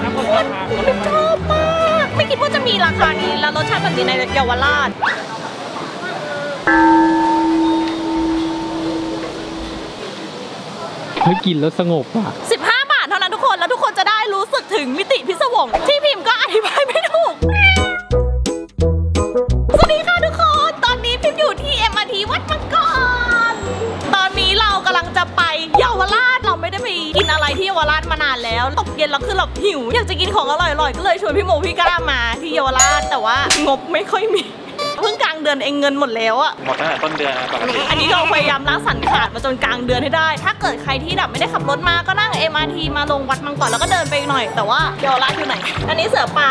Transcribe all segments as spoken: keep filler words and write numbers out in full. ชอบมากไม่คิดว่าจะมีราคานี้แล้วรสชาติแบบนี้ในเยาวราชแล้วกินแล้วสงบอ่ะสิบห้าบาทเท่านั้นทุกคนแล้วทุกคนจะได้รู้สึกถึงมิติพิศวงที่พิมพ์ก็อธิบายไม่ถูกสวัสดีค่ะทุกคนตอนนี้พิมพ์อยู่ที่ เอ็ม อาร์ ที วัดมังกรตอนนี้เรากำลังจะไปเยาวราชเราไม่ได้ไปกินอะไรที่เยาวราชมานานแล้วตกเย็นเราคือเราหิวอยากจะกินของอร่อยๆก็เลยชวนพี่โมพี่ก้ามาที่เยาวราชแต่ว่างบไม่ค่อยมีเพิ่งกลางเดือนเองเงินหมดแล้วอะหมดตั้งแต่ต้นเดือนปกติอันนี้เราพยายามล้างสันขาดมาจนกลางเดือนให้ได้ถ้าเกิดใครที่แบบไม่ได้ขับรถมาก็นั่ง เอ็ม อาร์ ที มาลงวัดมังกรแล้วก็เดินไปหน่อยแต่ว่าเยาวราชอยู่ไหนอันนี้เสือป่า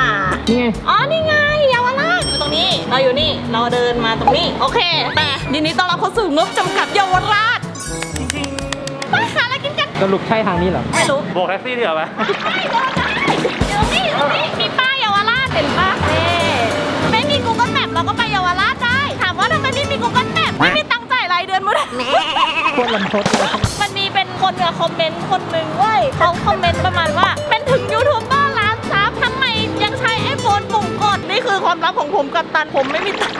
นี่อ๋อนี่ไงเยาวราชอยู่ตรงนี้เราอยู่นี่เราเดินมาตรงนี้โอเคแต่ยินดีต้อนรับเข้าสู่งบจำกัดเยาวราชไปค่ะแล้วกินกันสรุปใช่ทางนี้เหรอไม่รู้โบกแท็กซี่เถอะไหมไม่โบกได้เดี๋ยวนี่มีป้ายเยาวราชเห็นป้าเอ๊ไม่มีกูก็แมปเราก็ไปเยาวราชได้ถามว่าทำไมไม่มีกูก็แมปไม่มีตังค์จ่ายรายเดือนมั้ยโคตรลำพดมันมีเป็นคนเนี่ยคอมเมนต์คนหนึ่งเว้ยเขาคอมเมนต์ประมาณว่าเป็นถึงยูทูบเบอร์ล้านซับทำไมยังใช้ไอโฟนปุ่มกดนี่คือความลับของผมกับตันผมไม่มีตังค์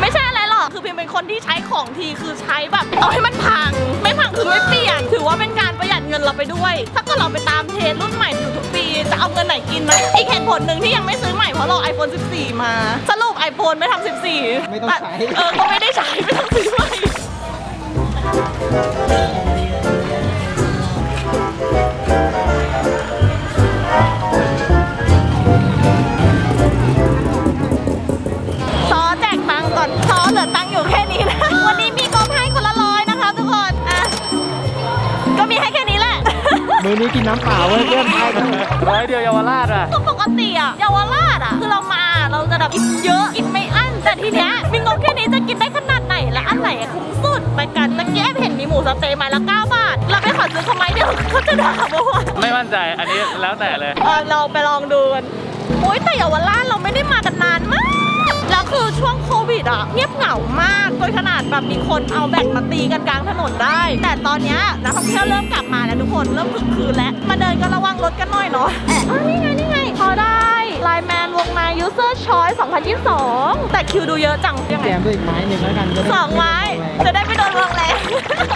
ไม่ใช่อะไรหรอกคือพิมเป็นคนที่ใช้ของทีคือใช้แบบเอาให้มันพังไม่พังคือไม่เปลี่ยนถือว่าเป็นการประหยัดเงินเราไปด้วยถ้าเกิดเราไปตามเทรนด์รุ่นใหม่อยู่ทุกปีจะเอาเงินไหนกินนะอีกเหตุผลหนึ่งที่ยังไม่ซื้อใหม่เพราะเรา ไอโฟนสิบสี่ มาสรุป ไอโฟน ไม่ทำสิบสี่ไม่ต้องใช้เออก็ไม่ได้ใช้ไม่ต้องซื้อใหม่ตั้งอยู่แค่นี้นะวันนี้มีกองให้คนละร้อยนะคะทุกคนอ่ะก็มีให้แค่นี้แหละมือนี้กินน้ำเปล่าเว้ยเพื่อนไทยร้อยเดียวเยาวราชอ่ะก็ปกติอ่ะเยาวราชอ่ะคือเรามาเราจะแบบกินเยอะกินไม่อั้นแต่ทีเนี้ยมีงบแค่นี้จะกินได้ขนาดไหนและอันไหนคุ้มสุดไปกันตะกี้เห็นมีหมูสเต๊ะไม้ละเก้าบาทเราไปขอซื้อทำไมเดี๋ยวเขาจะด่าเราไม่มั่นใจอันนี้แล้วแต่เลยเออเราไปลองดูกันโอ๊ยแต่เยาวราชเราไม่ได้มากันนานมากแล้วคือช่วงโควิดอ่ะเงียบเหงามากโดยขนาดแบบมีคนเอาแบตมาตีกันกลางถนนได้แต่ตอนนี้นักท่องเที่ยวเริ่มกลับมาแล้วทุกคนเริ่มคึกคืนแล้วมาเดินก็ระวังรถกันหน่อยเนาะเอ๊ะนี่ไงนี่ไงพอได้ไลน์แมนวงใน ยูเซอร์ ชอยซ์ สองพันยี่สิบสองแต่คิวดูเยอะจังยังไงแถมด้วยอีกไม้หนึ่งแล้วกันสองไม้จะได้ไม่โดนวงแรง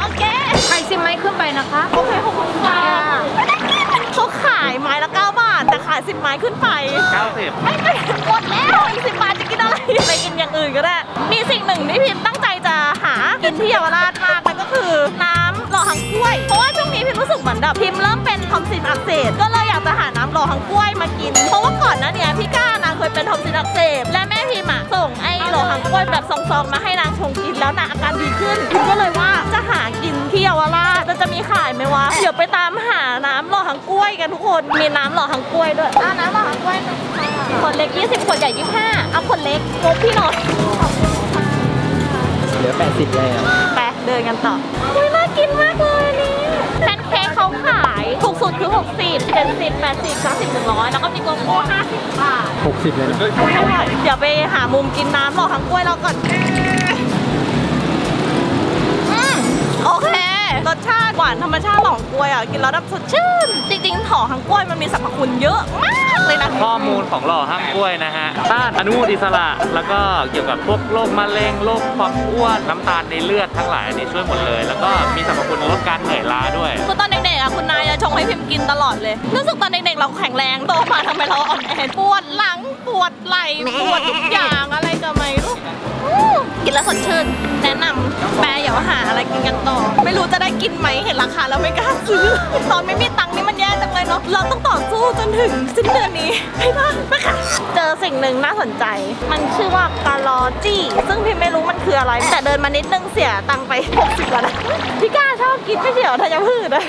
โอเคใครซิมไม้ขึ้นไปนะคะโอเคขอบคุณค่ะเขาขายไม้ละเก้าบาทแต่ขายสิบไม้ขึ้นไปเก้าสิบไม่ไม่หมดแล้วอีกสิบบาทจะกินอะไรไปกินอย่างอื่นก็ได้มีสิ่งหนึ่งที่พิมตั้งใจจะหากินที่เยาวราชมากนั่นก็คือน้ำหล่อหางกล้วยเพราะว่าช่วงนี้พิมรู้สึกเหมือนแบบพิมเริ่มเป็นทอมซินอักเสบก็เลยอยากจะหาน้ำหล่อหางกล้วยมากินเพราะว่าก่อนหน้านี้พี่ก้านางเคยเป็นทอมซินอักเสบและแม่พิมอ่ะส่งไอ้หล่อหางกล้วยแบบซองๆมาให้นางชงกินแล้วนางอาการดีขึ้นพิมก็เลยว่าจะหากินที่เยาวราชจะมีขายไหมวะเดี๋ยวไปตามหาน้ำหล่อหางกล้วยกันทุกคนมีน้ำหล่อหางกล้วยด้วยอ่าน้ำหล่อหางกล้วยขวดเล็กยี่สิบขวดใหญ่ยี่สิบห้าเอาขวดเล็กงบพี่หน่อยเหลือแปดสิบเลยอ่ะไปเดินกันต่ออุ้ยน่ากินมากเลยนี่แพนเค้กเขาขายถูกสุดคือหกสิบ เจ็ดสิบ แปดสิบ เก้าสิบ หนึ่งร้อยแล้วก็มีโกโก้ห้าสิบบาทหกสิบเลยนะเดี๋ยวไปหามุมกินน้ำหล่อหางกล้วยเราก่อนโอเครสชาติหวานธรรมชาติหล่อหางกล้วยอ่ะกินแล้วดับสดชื่นจริงๆหล่อหางกล้วยมันมีสรรพคุณเยอะมากเลยนะข้อมูลของหล่อหางกล้วยนะฮะต้านอนุมูลอิสระแล้วก็เกี่ยวกับพวกโรคมะเร็งโรคความอ้วนน้ำตาลในเลือดทั้งหลายอันนี้ช่วยหมดเลยแล้วก็มีสรรพคุณลดการเหนื่อยล้าด้วยคือตอนเด็กๆอ่ะคุณนายจะชงให้พิมกินตลอดเลยรู้สึกตอนเด็กๆเราแข็งแรงโตมาทำไมเราอ่อนแอปวดหลังปวดไหล่ปวดทุกอย่างอะไรก็ไม่รู้กินแล้วสดชื่นแนะนำแปรอย่าหาอะไรกินกันต่อไม่รู้จะได้กินไหมเห็นราคาแล้วไม่กล้าซื้อตอนไม่มีตังค์นี่มันแย่จังเลยเนาะเราต้องต่อสู้จนถึงสิ้นเดือนนี้ไม่ได้ไปค่ะเจอสิ่งหนึ่งน่าสนใจมันชื่อว่ากาลอจี้ซึ่งพี่ไม่รู้มันคืออะไรแต่เดินมานิดนึงเสียตังค์ไปหกสิบบาทพี่ก้าชอบกินไม่เดี่ยวธัญพืชนะ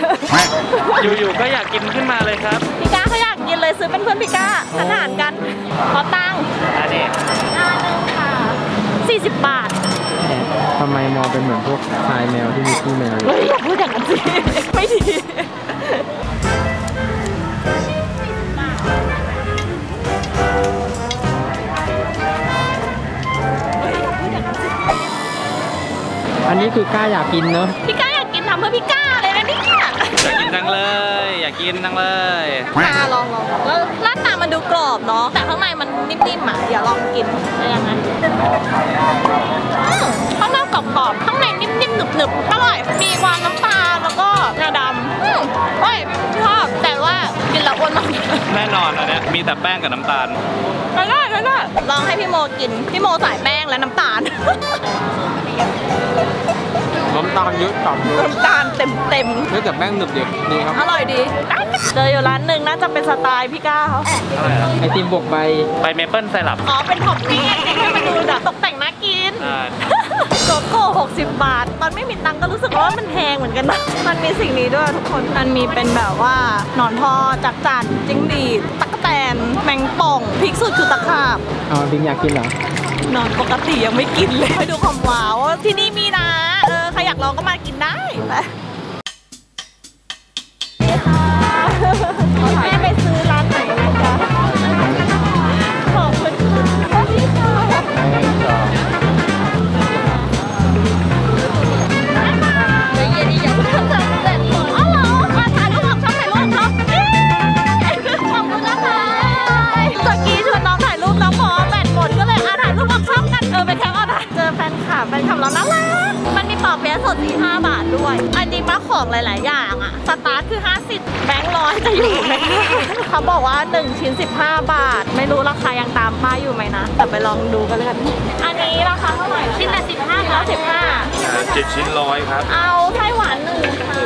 อยู่ๆก็อยากกินขึ้นมาเลยครับพี่ก้าเขาอยากกินเลยซื้อเป็นเพื่อนพี่ก้าทานอาหารกันขอตังค์อันนี้อันนึงค่ะสี่สิบบาททำไมมอเป็นเหมือนพวกชายแมวที่มีคู่แมวเฮ้ยอย่าพูดอย่างนั้นสิไม่ดีอันนี้คือก้าอยากกินเนาะพี่ก้าอยากกินทำเพื่อพี่ก้าเลยนะเนี่ยอยากกินจังเลย อยากกินจังเลยลองลองแล้วหน้าตามันดูกรอบเนาะแต่ข้างในมันนิ่มๆอ่ะเดี๋ยวลองกินได้ยังไงข้างนอกกรอบๆข้างในนิ่มๆหนึบๆอร่อยมีความน้ำตาลแล้วก็งาดำอืมโอ้ยชอบแต่ว่ากินแล้วอ้วนมากแน่นอนอันเนี้ยมีแต่แป้งกับน้ำตาลอร่อยอร่อยลองให้พี่โมกินพี่โมใส่แป้งและน้ำตาลน้ำตาลเยอะจัดเลยน้ำตาลเต็มเต็มเนื้อแต่แป้งหนึบเดียวดีครับอร่อยดีเจออยู่ร้านหนึ่งน่าจะเป็นสไตล์พี่ก้าเขาไอติมบวกใบใบเมเปิ้ลไซรัปอ๋อเป็นท็อปปิ้งให้มันดูแบบตกแต่งน่ากินโกโก้หกสิบบาทตอนไม่มีตังค์ก็รู้สึกว่ามันแพงเหมือนกันนะมันมีสิ่งนี้ด้วยทุกคนมันมีเป็นแบบว่าหนอนทอจักจั่นจิ้งหรีดตั๊กแตนแมงป่องพริกสุดคือตะขาบอ๋อบิงอยากกินเหรอนอนปกติยังไม่กินเลยไปดูความว้าวที่นี่มีนะเออใครอยากลองก็มากินได้ไปแม่ไปซื้อร้านไหนกันคะขอบคุณค่ะสวัสดีค่ะเดี๋ยวเย็นนี้อยากทำอะไรกันอ๋อเหรอมาถ่ายรูปกับช่างถ่ายรูปครับขอบคุณนะคะตะกี้ชวนน้องถ่ายรูปน้องหมอแบตหมดก็เลยอาถ่ายรูปกับช่างกันเออไปแค่ออนไลน์เจอแฟนคลับแฟนคลับเราน่ารักมันมีปอเปี๊ยะสดที่ห้าบาทด้วยอันนี้มาของหลายๆอย่างอะสตาร์ทคือห้าสิบแบงค์ร้อยจะอยู่ไหมเขาบอกว่าหนึ่งชิ้นสิบห้าบาทไม่รู้ราคายังตามป้ายอยู่ไหมนะแต่ไปลองดูกันเลยกันอันนี้ราคาเท่าไหร่ชิ้นละสิบห้าแล้วสิบห้า เจ็ดชิ้นร้อยครับเอาไต้หวันหนึ่งค่ะ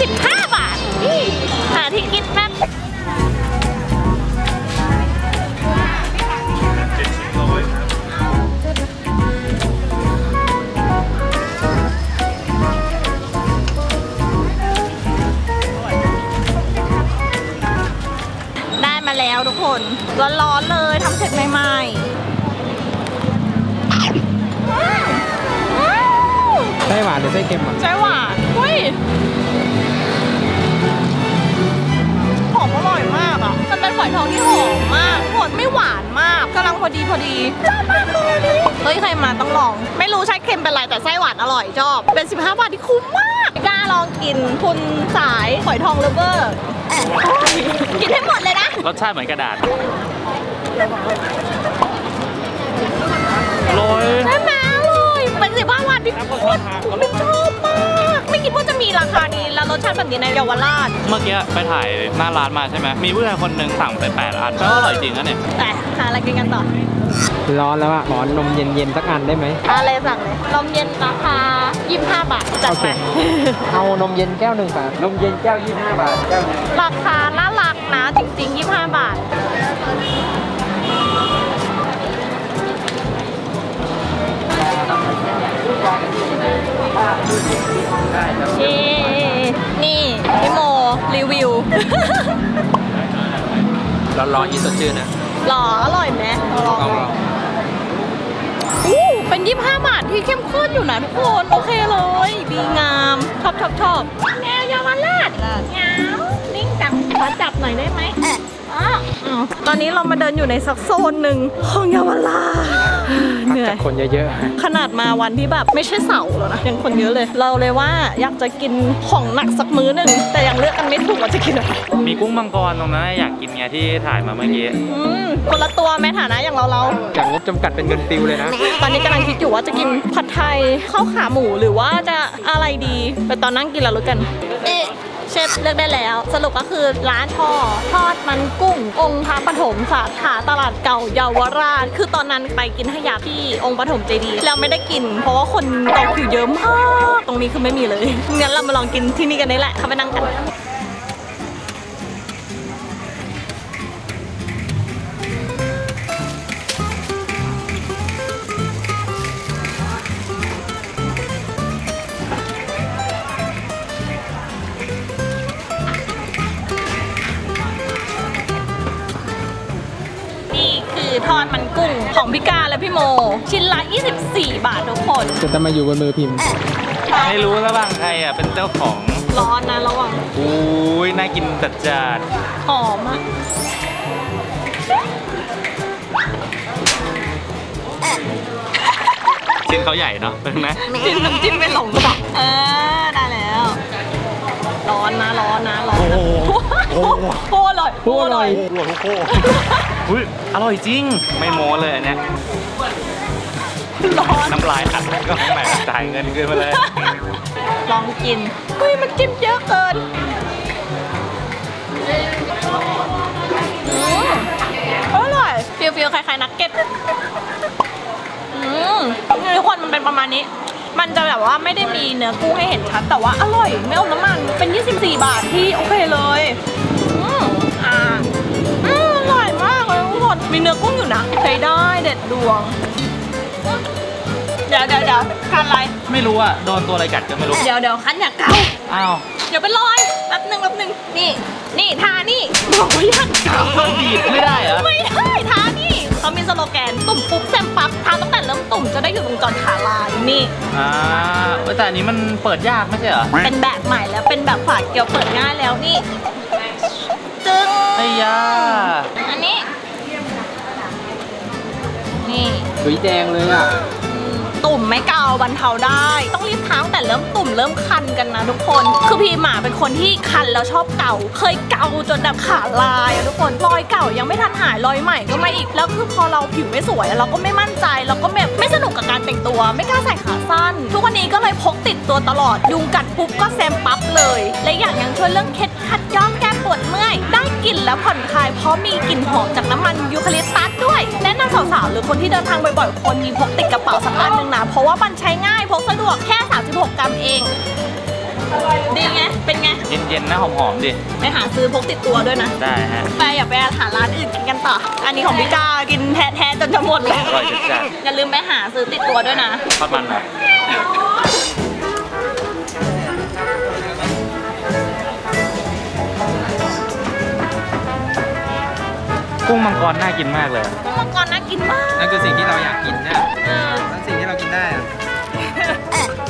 สิบห้าบาทนี่หาที่กินแป๊บแล้วทุกคนร้อนๆเลยทำเสร็จใหม่ๆไส้หวานหรือไส้เค็มอ่ะไส้หวานอุ้ยหอมอร่อยมากอ่ะมันเป็นฝอยทองที่หอมมากหอมไม่หวานมากกำลังพอดีพอดีชอบมากเลยเฮ้ยใครมาต้องลองไม่รู้ใช้เค็มเป็นไรแต่ไส้หวานอร่อยชอบเป็นสิบห้าบาทที่คุ้มมากกล้าลองกินคุณสายฝอยทองเลฟเวอร์กินให้หมดเลยนะรสชาติเหมือนกระดาษลอยใช่ไหมลอยเป็นสิบห้าวันที่โคตรมันชอบมากไม่คิดว่าจะมีราคานี้แล้วรสชาติแบบนี้ในเยาวราชเมื่อกี้ไปถ่ายหน้าร้านมาใช่ไหมมีผู้ชายคนหนึ่งสั่งไปแปดอันก็อร่อยจริงนะเนี่ยแต่หาอะไรกินกันต่อร้อนแล้วอ่ะขอนมเย็นๆสักอันได้ไหมอะไรสั่งเลยนมเย็นราคายี่สิบห้าบาทจัดไปเอานมเย็นแก้วหนึ่งบาทนมเย็นแก้วยี่สิบห้าบาทแก้วหนึ่งราคาน่ารักนะจริงๆยี่สิบห้าบาทนี่พี่โมรีวิวร้อนๆยิ่งสดชื่นนะหรออร่อยไหมลองอู้เป็นยี่สิบห้าบาทที่เข้มข้นอยู่นะทุกคนโอเคเลยดีงามชอบชอบชอบแนวเยาวราชเงานิ่งจังขอจับหน่อยได้ไหมอ๋อตอนนี้เรามาเดินอยู่ในสักโซนหนึ่งของเยาวราชเหนื่อยคนเยอะๆขนาดมาวันที่แบบไม่ใช่เสาร์แล้วนะยังคนเยอะเลยเราเลยว่าอยากจะกินของหนักสักมื้อหนึ่งแต่ยังเลือกกันไม่ถูกว่าจะกินอะไรมีกุ้งมังกรตรงนั้นอยากกินไงที่ถ่ายมาเมื่อกี้คนละตัวแม้ฐานะอย่างเราเราจากงบจำกัดเป็นเงินติวเลยนะตอนนี้กำลังคิดอยู่ว่าจะกินผัดไทยข้าวขาหมูหรือว่าจะอะไรดีไปตอนนั่งกินแล้วรู้กันเชฟเลือกได้แล้วสรุปก็คือร้านทอทอดมันกุ้งองค์พระปฐมสาขาตลาดเก่าเยาวราชคือตอนนั้นไปกินให้ยาที่องค์ปฐมเจดีย์เราไม่ได้กินเพราะว่าคนต่อคิวเยอะมากตรงนี้คือไม่มีเลยงั้นเรามาลองกินที่นี่กันนี่แหละเข้าไปนั่งกันทอดมันกุ้งของพี่กาและพี่โมชิ้นละยี่สิบสี่บาททุกคนจะต้องมาอยู่บนมือพิมพ์ไม่รู้แล้วบ้างใครอ่ะเป็นเจ้าของร้อนนะระวังอุ้ยน่ากินจัดจ้านหอมอ่ะชิ้นเขาใหญ่เนาะเป็นไหมจิ้มน้ำจิ้มไปหลงกระดาษเออได้แล้วร้อนนะร้อน โคตรอร่อยโคตรอร่อยโคตรโคตรอุ้ยอร่อยจริงไม่โม้เลยอันเนี้ยน้ำลายอัดแล้วก็แหมจ่ายเงินเกินมาเลยลองกินเฮ้ยมันกินเยอะเกินอร่อยฟิลฟิลคล้ายๆนักเก็ตอืมทุกคนมันเป็นประมาณนี้มันจะแบบว่าไม่ได้มีเนื้อกุ้งให้เห็นชัดแต่ว่าอร่อยไม่อมน้ำมันเป็นยี่สิบสี่บาทที่โอเคเลยอืมอ่าอืมอร่อยมากเลยทุกคนมีเนื้อกุ้งอยู่นะใช้ได้เด็ดดวงเดี๋ยวเดี๋ยวเดี๋ยวคันอะไรไม่รู้อ่ะโดนตัวอะไรกัดก็ไม่รู้เดี๋ยวเดี๋ยวคันอย่าเกาอ้าวเดี๋ยวเป็นรอยแป๊บหนึ่งแป๊บหนึ่งนี่นี่ทานี่บอกว่าอย่าเกาดีไม่ได้เหรอไม่ได้ทานี่เขามีสโลแกนตุ่มปุ๊บแซมปั๊บทาตั้งแต่เริ่มตุ่มจะได้อยู่ตรงจอขาลายนี่อ่าแต่อันนี้มันเปิดยากไม่ใช่เหรอเป็นแบบใหม่แล้วเป็นแบบฝาเกลียวเปิดง่ายแล้วนี่จึ๊งไอ้ยาอันนี้นี่สีแดงเลยอ่ะตุ่มไม่เกาบรรเทาได้ต้องรีบทาตั้งแต่เริ่มตุ่มเริ่มคันกันนะทุกคนคือพี่หมาเป็นคนที่คันแล้วชอบเกาเคยเกาจนแบบขาลายทุกคนรอยเก่ายังไม่ทันหายรอยใหม่ก็มาอีกแล้วคือพอเราผิวไม่สวยเราก็ไม่มั่นใจเราก็แบบไม่สนุกกับการแต่งตัวไม่กล้าใส่ขาสั้นทุกวันนี้ก็เลยพกติดตัวตลอดยุงกัดปุ๊บก็แซมปั๊บเลยและอย่างยังช่วยเรื่องเคล็ดขัดย้อมแก้ปวดเมื่อยได้กลิ่นและผ่อนคลายเพราะมีกลิ่นหอมจากน้ำมันยูคาลิปตัสด้วยแนะนำสาวๆหรือคนที่เดินทางบ่อยๆคนมีพกติดกระเป๋าสักอันนึงนะเพราะว่ามันใช้ง่ายพกสะดวกแค่สามสิบหกกรัมเองดีไงเป็นไงเย็นๆนะหอมๆดิไปหาซื้อพกติดตัวด้วยนะได้ฮะไปอย่าไปหาร้านอื่นกินกันต่ออันนี้ของพี่ก้ากินแท้ๆจนจะหมดเลยอย่าลืมไปหาซื้อติดตัวด้วยนะทอดมันนะกุ้งมังกรน่ากินมากเลยกุ้งมังกรน่ากินมากนั่นคือสิ่งที่เราอยากกินเนี่ยนั่นสิ่งที่เรากินได้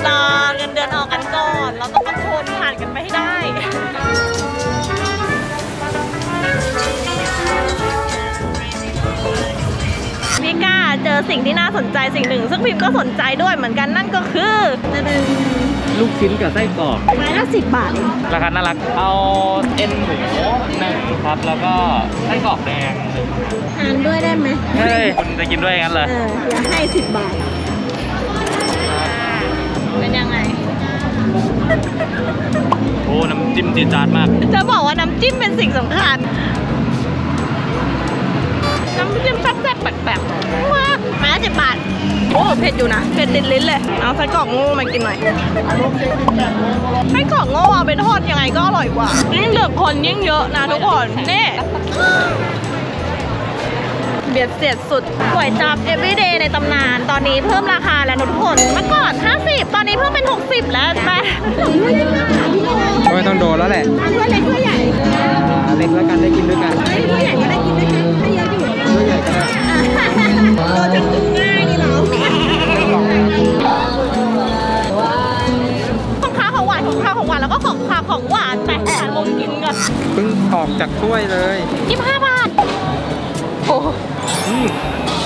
รอเงินเดือนออกกันก่อนเราต้องอดทนผ่านกันไปให้ได้พี่ก้าเจอสิ่งที่น่าสนใจสิ่งหนึ่งซึ่งพิมก็สนใจด้วยเหมือนกันนั่นก็คือลูกชิ้นกับไส้กรอกไม้ละสิบบาทราคาน่ารักเอาเอ็นหมูหนึ่งครับแล้วก็ไส้กรอกแดงทานด้วยได้ไหมเฮ้ยคุณจะกินด้วยงั้นเลยเออเดี๋ยวให้สิบบาทเป็นยังไงโอ้น้ำจิ้มจี๊ดจ๊าดมากจะบอกว่าน้ำจิ้มเป็นสิ่งสำคัญน้ำจิ้มแซ่บๆแปลกๆว้าวไม้ละสิบบาทโอ้เผ็ดอยู่นะเผ็ดติดลิ้นเลยเอาไส้กรอกโง่มากินหน่อยไส้กรอกโง่เอาไปทอดยังไงก็อร่อยกว่ายิ่งเหลือคนยิ่งเยอะนะทุกคนนี่เบียดเสียดสุดก๋วยจั๊บ everyday ในตำนานตอนนี้เพิ่มราคาแล้วทุกคนเมื่อก่อนห้าสิบตอนนี้เพิ่มเป็นหกสิบแล้วไปไม่ต้องโดนแล้วแหละถ้วยเล็กถ้วยใหญ่เล็กแล้วกันได้กินด้วยกันถ้วยใหญ่ก็ได้กินด้วยกันถ้วยเยอะอยู่ถ้วยใหญ่ก็ได้เราจะกินง่ายนี่เราของข้าวของหวานของข้าวของหวานแล้วก็ของข้าวของหวานไปหาลงกินกันเพิ่งออกจากถ้วยเลยยี่สิบห้าบาทโอ้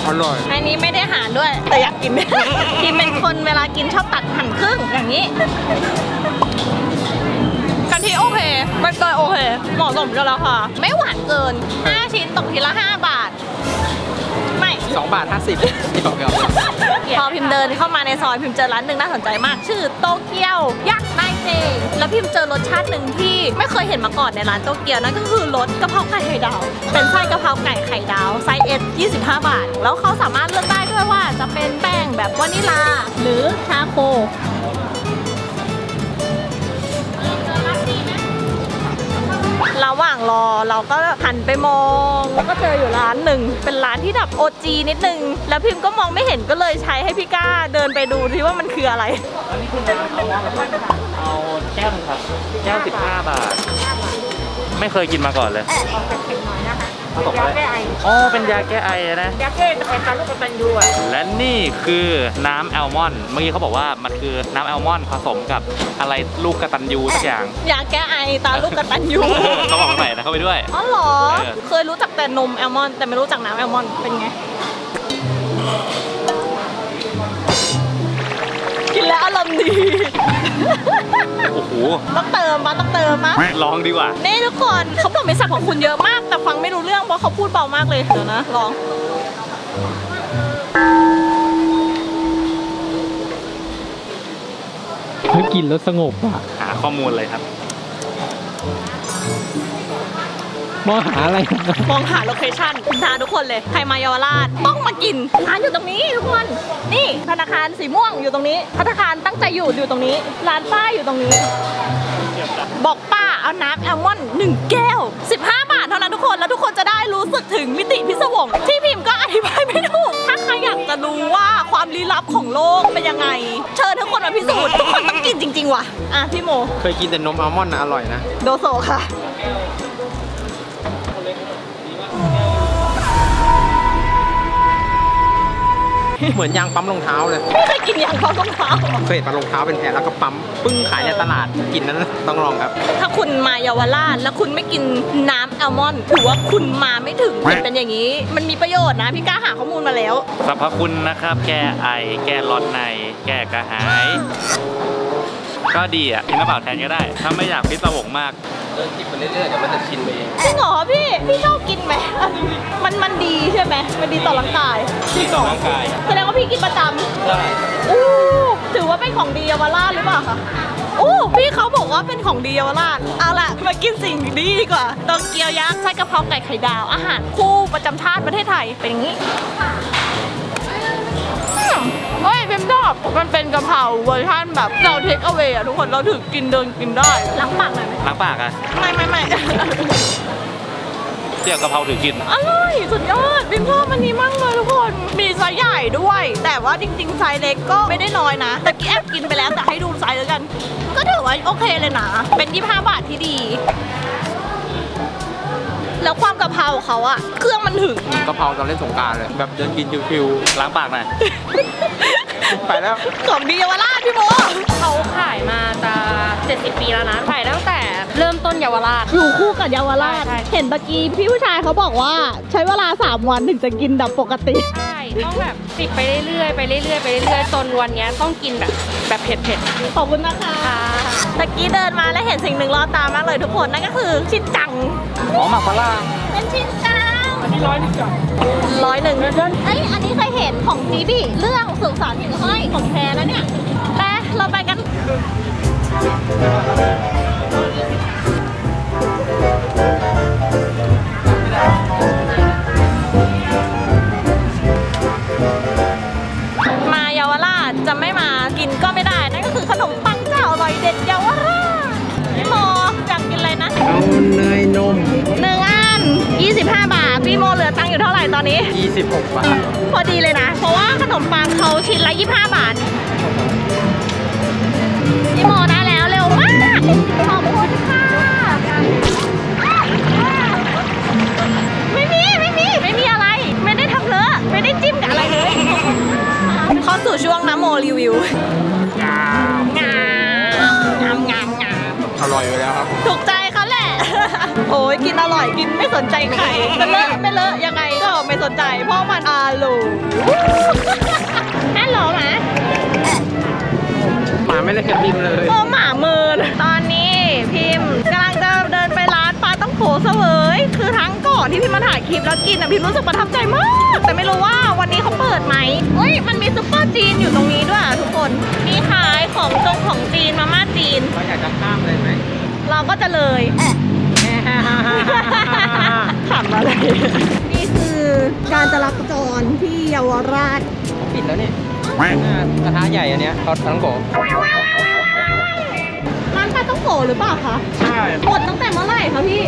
อร่อยอันนี้ไม่ได้หารด้วยแต่อยากกินกินเป็นคนเวลากินชอบตัดหั่นครึ่งอย่างนี้กะทิโอเคใบเตยโอเคเหมาะสมกันแล้วค่ะไม่หวานเกินห้าชิ้นตกทีละห้าบาทไม่สองบาทห้าสิบที่บอกกันพอพิมเดินเข้ามาในซอยพิมเจอร้านหนึ่งน่าสนใจมากชื่อโตเกียวยักษ์นายเจแล้วพิมเจอรสชาติหนึ่งที่ไม่เคยเห็นมาก่อนในร้านโตเกียวนั่นก็คือรสกะเพราไก่ไข่ดาวเป็นไส้กะเพราไก่ไข่ดาวไซส์ เอส ยี่สิบห้าบาทแล้วเขาสามารถเลือกได้ด้วยว่าจะเป็นแป้งแบบวานิลาหรือชาโคระหว่างรอเราก็หันไปมองแล้วก็เจออยู่ร้านหนึ่งเป็นร้านที่ดับ โอ จี นิดนึงแล้วพิมก็มองไม่เห็นก็เลยใช้ให้พี่ก้าเดินไปดูที่ว่ามันคืออะไรอันนี้คือเอาแก้วครับแก้วสิบห้าบาทไม่เคยกินมาก่อนเลยอ๋อเป็นยาแก้ไอนะยาแก้ไอตาลูกกระตันยูอ่ะและนี่คือน้ำแอลมอนด์เมื่อกี้เขาบอกว่ามันคือน้ำแอลมอนด์ผสมกับอะไรลูกกระตันยูสักอย่างยาแก้ไอตาลูกกระตันยูเขาบอกใส่นะเข้าไปด้วยอ๋อเหรอเคยรู้จักแต่นมแอลมอนด์แต่ไม่รู้จักน้ำแอลมอนด์เป็นไงกินแล้วอารมณ์ดีต้องเติม มบ้าต้องเติมมั้ยร้องดีกว่าเน่ทุกคนเขาบอกมีศัพท์ของคุณเยอะมากแต่ฟังไม่รู้เรื่องเพราะเขาพูดเบามากเลยเดี๋ยวนะลองเฮ้ยกินแล้วสงบอ่ะหาข้อมูลเลยครับมองหาอะไรมองหาโลเคชั่นท้าทุกคนเลยใครมาเยาวราชต้องมากินร้านอยู่ตรงนี้ทุกคนนี่ธนาคารสีม่วงอยู่ตรงนี้ธนาคารตั้งใจอยู่อยู่ตรงนี้ร้านป้าอยู่ตรงนี้บอกป้าเอาน้ำแอลมอนด์หนึ่งแก้วสิบห้าบาทเท่านั้นทุกคนแล้วทุกคนจะได้รู้สึกถึงมิติพิศวงที่พิมพ์ก็อธิบายไม่ถูกถ้าใครอยากจะรู้ว่าความลี้ลับของโลกเป็นยังไงเชิญทุกคนมาพิสูจน์ทุกคนต้องกินจริงๆว่ะอ่ะพี่โมเคยกินแต่นมแอลมอนด์นะอร่อยนะโดโซค่ะเหมือนยางปั๊มรองเท้าเลยไม่เคยกินยางปั๊มรองเท้าเคยเห็นปั๊มรองเท้าเป็นแผ่นแล้วก็ปั๊มปึ้งขายในตลาดกินนั้นต้องลองครับถ้าคุณมาเยาวราชแล้วคุณไม่กินน้ำแอลมอนด์ถือว่าคุณมาไม่ถึงเป็นอย่างนี้มันมีประโยชน์นะพี่ก้าหาข้อมูลมาแล้วสรรพคุณนะครับแก้ไอแก้ร้อนในแก้กระหายก็ดีอ่ะกินน้ำเปล่าแทนก็ได้ถ้าไม่อยากพิศวงมากเดินจิบไปเรื่อยๆเดี๋ยวมันจะชินไปเองจริงเหรอพี่พี่ชอบกินไหมมันมันดีใช่ไหมมันดีต่อร่างกายดีต่อร่างกายแสดงว่าพี่กินประจำใช่อู้ถือว่าเป็นของดีเยาวราชหรือเปล่าคะอู้พี่เขาบอกว่าเป็นของดีเยาวราชเอาล่ะมากินสิ่งดีดีกว่าโตเกียวยักษ์ไส้กระเพราไก่ไข่ดาวอาหารคู่ประจำชาติประเทศไทยเป็นอย่างนี้เฮ้ยพิมชอบมันเป็นกะเพราเวอร์ชันแบบเราเทคเอาไว้อะทุกคนเราถือกินเดินกินได้ล้างปากหน่อยไหมล้างปากอะไม่ไม่ไม่เดี๋ยวกะเพราถือกินอร่อยสุดยอดพิมชอบอันนี้มากเลยทุกคนมีไซส์ใหญ่ด้วยแต่ว่าจริงๆไซส์เล็กก็ไม่ได้น้อยนะแต่กี้แอบกินไปแล้วแต่ให้ดูไซส์แล้วกันก็ถือว่าโอเคเลยนะเป็นยี่สิบห้าบาทที่ดีแล้วความกะเพราเขาอะเครื่องมันถึงกะเพราตอนเล่นสงกรานต์เลยแบบเดินกินชิวๆล้างปากหน่อยไปแล้วของดีเยาวราชพี่โมเขาขายมาจะเจ็ดสิบปีแล้วนะขายตั้งแต่เริ่มต้นเยาวราชอยู่คู่กับเยาวราชเห็นเมื่อกี้พี่ผู้ชายเขาบอกว่าใช้เวลาสามวันถึงจะกินแบบปกติใช่ต้องแบบติดไปเรื่อยๆไปเรื่อยๆไปเรื่อยๆจนวันนี้ต้องกินแบบแบบเผ็ดๆขอบคุณนะคะตะกี้เดินมาแล้วเห็นสิ่งหนึ่งรอตามากเลยทุกคนนั่นก็คือชินจังหอมหมักฝรั่งเป็นชินจังอันนี้ร้อยหนึ่งจังร้อยหนึ่งเอ้ยอันนี้เคยเห็นของจีบี้เรื่องสุสานหิ่งห้อยของแท้แล้วเนี่ยไปเราไปกันมาเยาวราชจะไม่มากินก็ไม่ได้นั่นก็คือขนมปังเจ้าอร่อยเด็ดเยาวราชพี่โมอยากกินอะไรนะเอาเนยนมหนึ่งอันยี่สิบห้าบาทพี่โมเหลือตังค์อยู่เท่าไหร่ตอนนี้ยี่สิบหกบาทพอดีเลยนะเพราะว่าขนมปังเขาชิ้นละยี่สิบห้าบาทพี่โมได้แล้วเร็วมากขอบคุณค่ะไม่มีไม่มีไม่มีอะไรไม่ได้ทำเลอะไม่ได้จิ้มกับอะไรเลยเข้าสู่ช่วงน้ำโมรีวิวงามงามงามงามอร่อยไปแล้วครับถูกใจเขาแหละโอ้ยกินอร่อยกินไม่สนใจใครไม่เลอะไม่เลอะยังไงก็ไม่สนใจเพราะมันอร่อยฮัลโหลหมาหมาไม่ได้กับพิมเลยโอ้หมาเมินตอนนี้พิมกำลังจะเดินไปร้านปลาต้องโขเสวยคือทั้งก่อนที่พิมมาถ่ายคลิปแล้วกินพิมรู้สึกประทับใจมากแต่ไม่รู้ว่าวันนี้เขาเปิดไหมเฮ้ยมันมีซุปเปอร์จีนอยู่ตรงนี้ด้วยทุกคนมีขายของตรงของจีนมาม่าจีนเราอยากจะข้ามเลยไหมเราก็จะเลยขำอะไรนี่คือการจราจรที่เยาวราชปิดแล้วเนี่ยกระทะใหญ่อันเนี้ยเขาต้องโกะร้านปลาต้องโกะหรือเปล่าคะใช่หมดตั้งแต่เมื่อไหร่คะพี่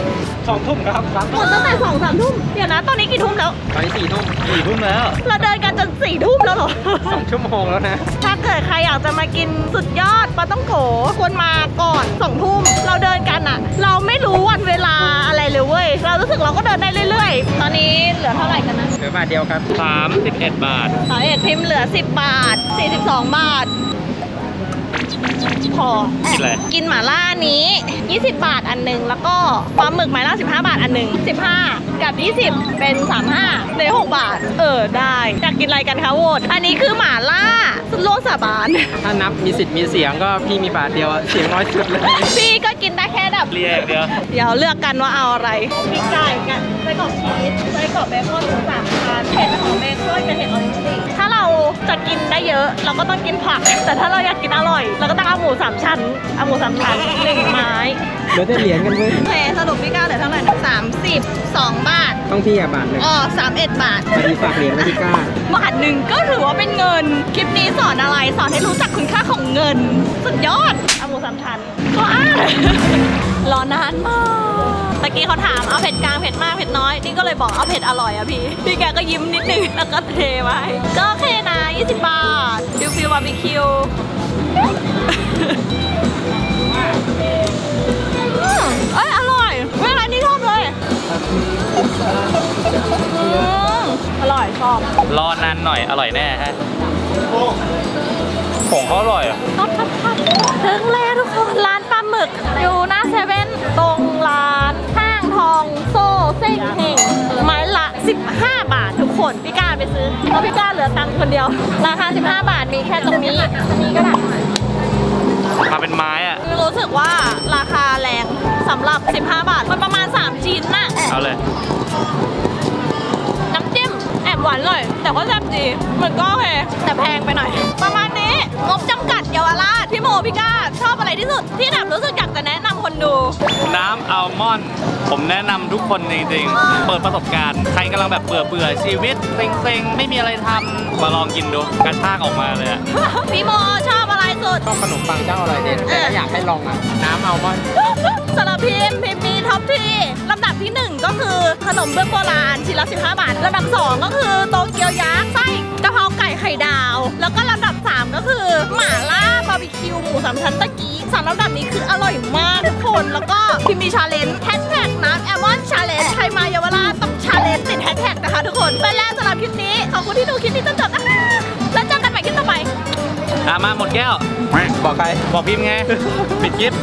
สองทุ่มครับหมดตั้งแต่สองสามทุ่มเดี๋ยวนะตอนนี้กี่ทุ่มแล้วตอนนี้สี่ทุ่มสี่ทุ่มแล้วเราเดินกันจนสี่ทุ่มแล้วเหรอสองชั่วโมงแล้วนะถ้าเกิดใครอยากจะมากินสุดยอดปลาต้องโกะควรมาก่อนสองทุ่มเราเดินกันอะเราไม่รู้วันเวลาอะไรเลยเว้ยเรารู้สึกเราก็เดินได้เรื่อยๆตอนนี้เหลือเท่าไหร่กันนะเหลือบาทเดียวครับสามสิบเอ็ดบาทสามสิบเอ็ดพิมเหลือสิบบาทสี่สิบสองบาทพอกินหม่าล่านี้ยี่สิบบาทอันนึงแล้วก็ปลาหมึกหม่าล่าสิบห้าบาทอันนึงสิบห้ากับยี่สิบเป็นสามสิบห้าในหกบาทเออได้อยากกินอะไรกันคะโวดอันนี้คือหม่าล่าสุดโลกสาบานถ้านับมีสิทธิ์มีเสียงก็พี่มีบาทเดียวเสียงน้อยสุดเลยพี่ก็กินได้ เรียกเดียวเดี๋ยวเลือกกันว่าเอาอะไรมีไก่กันไส้กรอกชีสไส้กรอกเบคอนสามชั้นเห็ดหอมเบคอนเป็นเห็ดออริจินถ้าเราจะกินได้เยอะเราก็ต้องกินผักแต่ถ้าเราอยากกินอร่อยเราก็ต้องเอาหมูสามชั้นเอาหมูสามชั้นหนึ่งไม้เดี๋ยวจะเหรียญกันเลยแพงสรุปพี่ก้าวเดี๋ยวเท่าไหร่สามสิบสองบาทต้องพี่อ่ะบาทเลยอ๋อสามเอ็ดบาทมีฝากเหรียญพี่ก้าวบาทหนึ่งก็ถือว่าเป็นเงินคลิปนี้สอนอะไรสอนให้รู้จักคุณค่าของเงินสุดยอดเอาหมูสามชั้นว้ารอนานมากตะกี้เขาถามเอาเผ็ดกลางเผ็ดมากเผ็ดน้อยนี่ก็เลยบอกเอาเผ็ดอร่อยอะพี่พี่แกก็ยิ้มนิดนึงแล้วก็เทไว้ก็โอเคนะยี่สิบบาทฟิวฟิวบาร์บีคิวเอ้ยอร่อยเวลานี้ชอบเลยอร่อยชอบรอนานหน่อยอร่อยแน่ฮะของเขาอร่อยอ่ะครับครับครับถึงแล้วทุกคนร้านปลาหมึกอยู่หน้าเซเว่นตรงร้านห้างทองโซ่เส้นเฮงไม้ละสิบห้าบาททุกคนพี่ก้าไปซื้อเพราะพี่ก้าเหลือตังค์คนเดียวราคาสิบห้าบาทมีแค่ตรงนี้นี่ก็ได้มาเป็นไม้อ่ะคือรู้สึกว่าราคาแรงสำหรับสิบห้าบาทมันประมาณสามชิ้นน่ะเอาเลยน้ำจิ้มแอบหวานเลยแต่ก็แซ่บดีมันก็โอเคแต่แพงไปหน่อยประมาณนี้งบจำกัดเยาวราชพี่โมพี่ก้าชอบอะไรที่สุดที่หนับรู้สึกอยากจะแนะนำคนดูน้ำอัลมอนด์ผมแนะนำทุกคนจริงๆเปิดประสบการณ์ใครกำลังแบบเบื่อเบื่อชีวิตเซ็งๆไม่มีอะไรทำมาลองกินดูกระชากออกมาเลยอะพี่โมชอบอะไรสุดชอบขนมปังเจ้าอะไรเด่นแต่อยากให้ลองอะน้ำอัลมอนด์สำหรับพิมพิมมีท็อปที่ลำดับที่หนึ่งก็คือขนมเบื้องโบราณชิ้นละสิบห้าบาทลำดับสองก็คือโตเกียวยักษ์ไส้กะเพราไก่ไข่ดาวแล้วก็ลำดับสามก็คือหม่าล่าบาร์บีคิวหมูสามชั้นตะกี้สามลำดับนี้คืออร่อยมากทุกคนแล้วก็พิมมีชาเลนจ์แฮชแท็กน้ำแอลมอนด์ชาเลนจ์ใครมาเยาวราชต้องชาเลนจ์ติดแฮชแท็กนะคะทุกคนไปแล้วสำหรับคลิปนี้ขอบคุณที่ดูคลิปนี้จนจบนะคะแล้วเจอกันใหม่คลิปต่อไปมาหมดแก้วบอกใครบอกพิมไงปิดคลิป